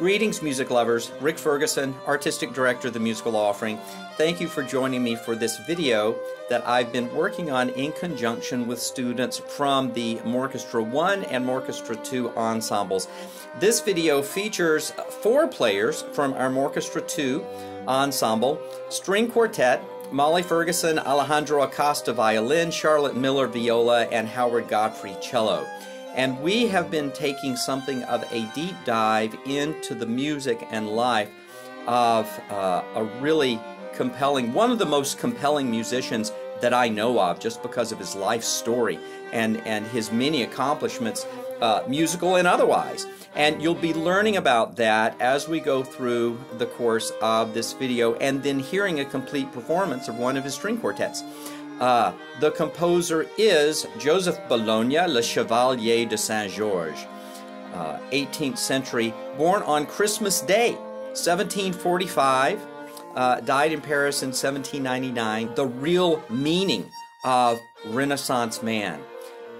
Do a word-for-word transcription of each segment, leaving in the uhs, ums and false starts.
Greetings, music lovers. Rick Ferguson, Artistic Director of the Musical Offering. Thank you for joining me for this video that I've been working on in conjunction with students from the Morchestra one and Morchestra two ensembles. This video features four players from our Morchestra two ensemble: String Quartet, Molly Ferguson, Alejandro Acosta, violin, Charlotte Miller, viola, and Howard Godfrey, cello. And we have been taking something of a deep dive into the music and life of uh, a really compelling, one of the most compelling musicians that I know of, just because of his life story and, and his many accomplishments, uh, musical and otherwise. And you'll be learning about that as we go through the course of this video, and then hearing a complete performance of one of his string quartets. Uh, the composer is Joseph Bologne, Le Chevalier de Saint-Georges, uh, eighteenth century, born on Christmas Day, seventeen forty-five, uh, died in Paris in seventeen ninety-nine. The real meaning of Renaissance man.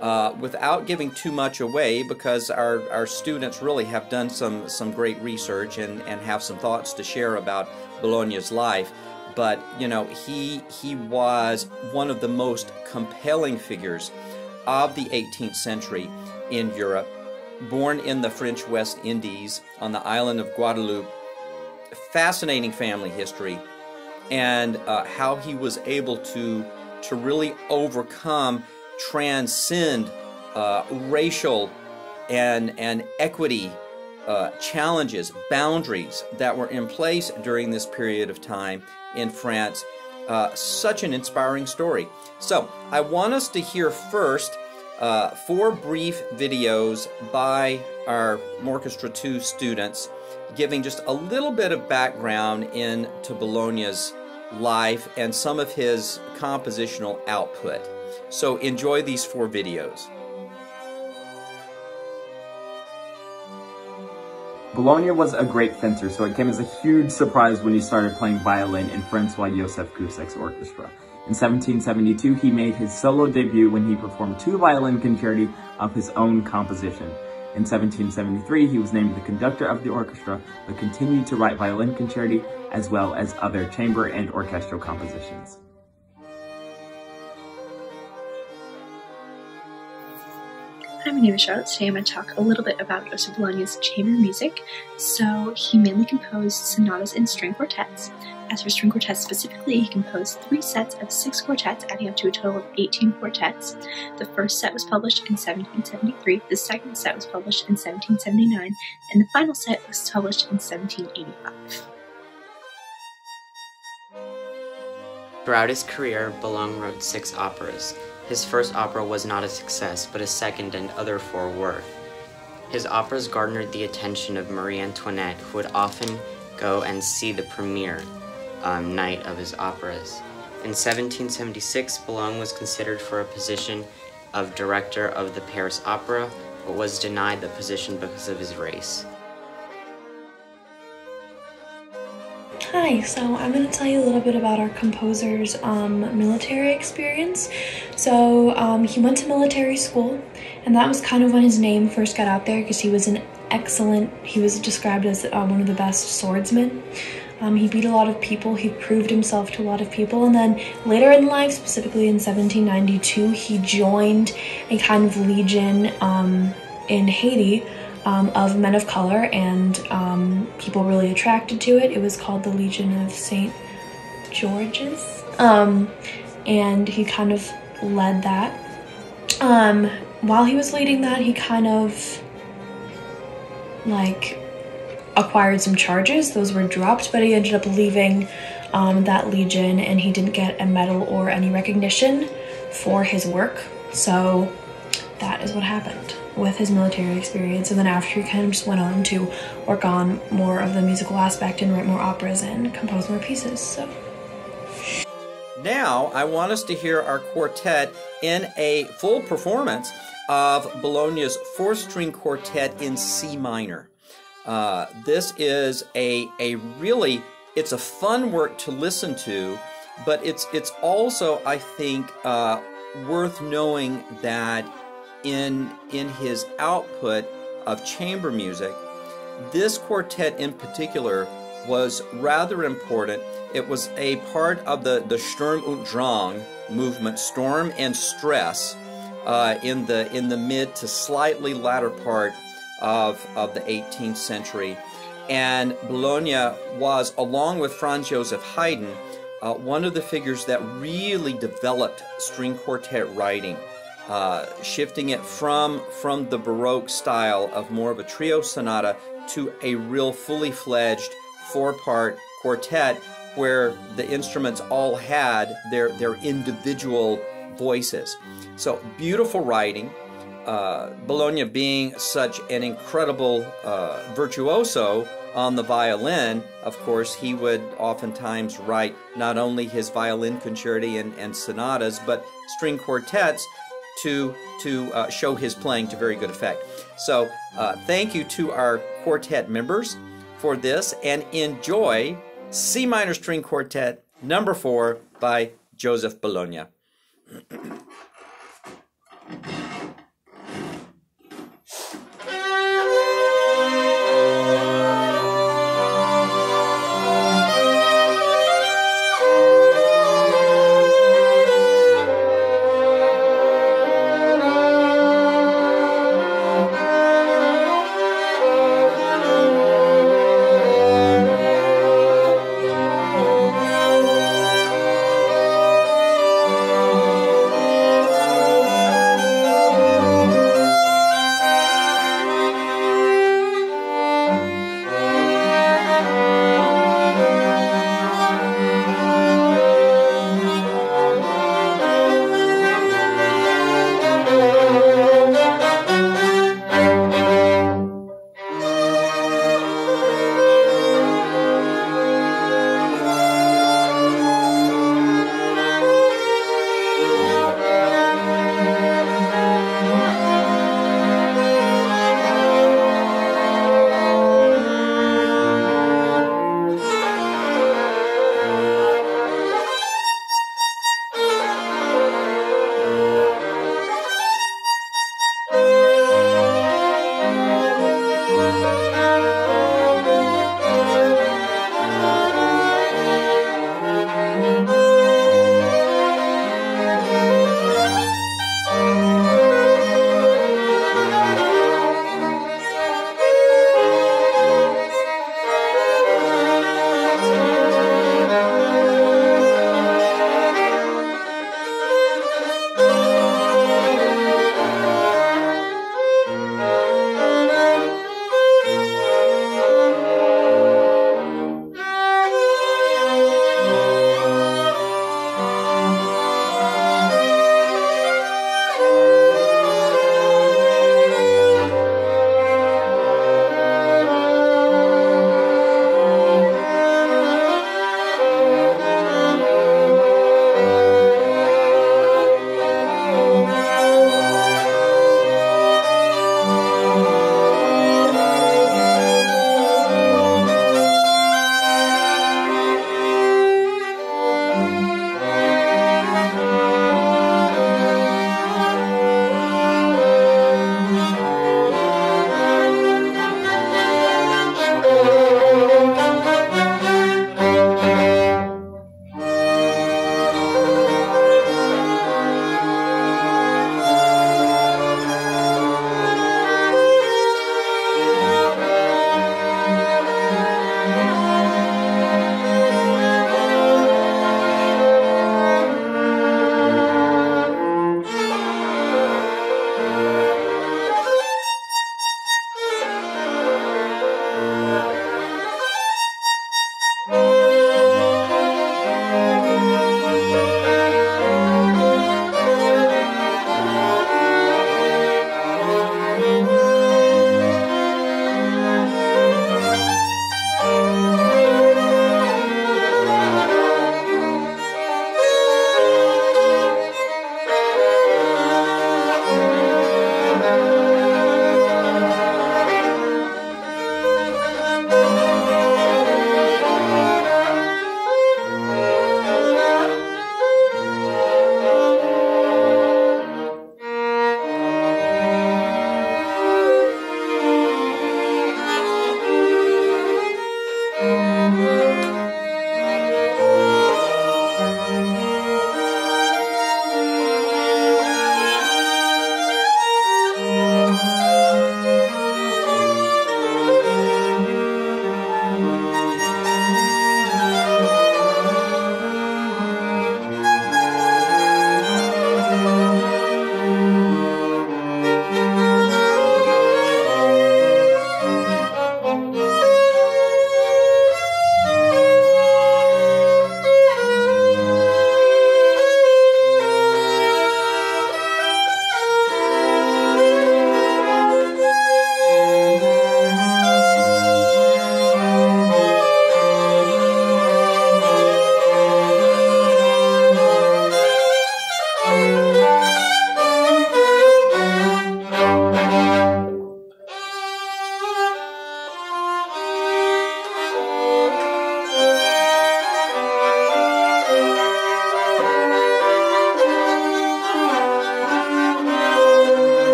Uh, without giving too much away, because our, our students really have done some, some great research and, and have some thoughts to share about Bologne's life. But, you know, he, he was one of the most compelling figures of the eighteenth century in Europe, born in the French West Indies on the island of Guadeloupe. Fascinating family history, and uh, how he was able to, to really overcome, transcend uh, racial and, and equity uh, challenges, boundaries that were in place during this period of time in France. Uh, such an inspiring story. So I want us to hear first uh, four brief videos by our Morchestra two students, giving just a little bit of background into Bologne's life and some of his compositional output. So enjoy these four videos. Bologne was a great fencer, so it came as a huge surprise when he started playing violin in Francois Joseph Cousek's orchestra. In seventeen seventy-two, he made his solo debut when he performed two violin concerti of his own composition. In seventeen seventy-three, he was named the conductor of the orchestra, but continued to write violin concerti as well as other chamber and orchestral compositions. Hi, my name is Charlotte. Today I'm going to talk a little bit about Joseph Bologne's chamber music. So he mainly composed sonatas and string quartets. As for string quartets specifically, he composed three sets of six quartets, adding up to a total of eighteen quartets. The first set was published in seventeen seventy-three, the second set was published in seventeen seventy-nine, and the final set was published in seventeen eighty-five. Throughout his career, Bologne wrote six operas. His first opera was not a success, but his second and other four were. His operas garnered the attention of Marie Antoinette, who would often go and see the premiere um, night of his operas. In seventeen seventy-six, Bologne was considered for a position of director of the Paris Opera, but was denied the position because of his race. Hi, so I'm going to tell you a little bit about our composer's um, military experience. So um, he went to military school, and that was kind of when his name first got out there, because he was an excellent, he was described as um, one of the best swordsmen. Um, he beat a lot of people, he proved himself to a lot of people, and then later in life, specifically in seventeen ninety-two, he joined a kind of legion um, in Haiti, Um, of men of color, and um, people really attracted to it. It was called the Legion of Saint George's, um, and he kind of led that. Um, while he was leading that, he kind of like acquired some charges. Those were dropped, but he ended up leaving um, that legion, and he didn't get a medal or any recognition for his work. So that is what happened with his military experience. And then after, he kind of just went on to work on more of the musical aspect and write more operas and compose more pieces. So now I want us to hear our quartet in a full performance of Bologne's fourth string quartet in C minor. Uh, this is a a really it's a fun work to listen to, but it's it's also, I think, uh, worth knowing that in in his output of chamber music, This quartet in particular was rather important. It was a part of the, the Sturm und Drang movement, storm and stress, uh, in the in the mid to slightly latter part of, of the eighteenth century. And Bologna was, along with Franz Joseph Haydn, uh, one of the figures that really developed string quartet writing, uh, shifting it from, from the Baroque style of more of a trio sonata to a real fully fledged four-part quartet where the instruments all had their, their individual voices. So beautiful writing. Uh, Bologna being such an incredible uh, virtuoso on the violin, of course, he would oftentimes write not only his violin concerti and, and sonatas, but string quartets to, to uh, show his playing to very good effect. So uh, thank you to our quartet members for this, and enjoy C Minor String Quartet number four by Joseph Bologne. Thank you.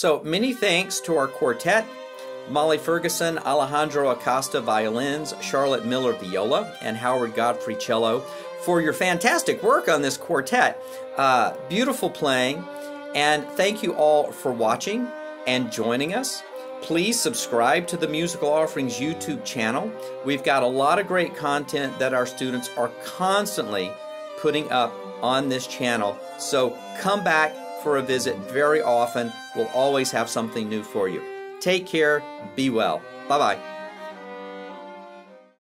So many thanks to our quartet, Molly Ferguson, Alejandro Acosta violins, Charlotte Miller viola, and Howard Godfrey cello, for your fantastic work on this quartet. Uh, beautiful playing, and thank you all for watching and joining us. Please subscribe to the Musical Offerings YouTube channel. We've got a lot of great content that our students are constantly putting up on this channel. So come back for a visit very often. We'll always have something new for you. Take care. Be well. Bye-bye.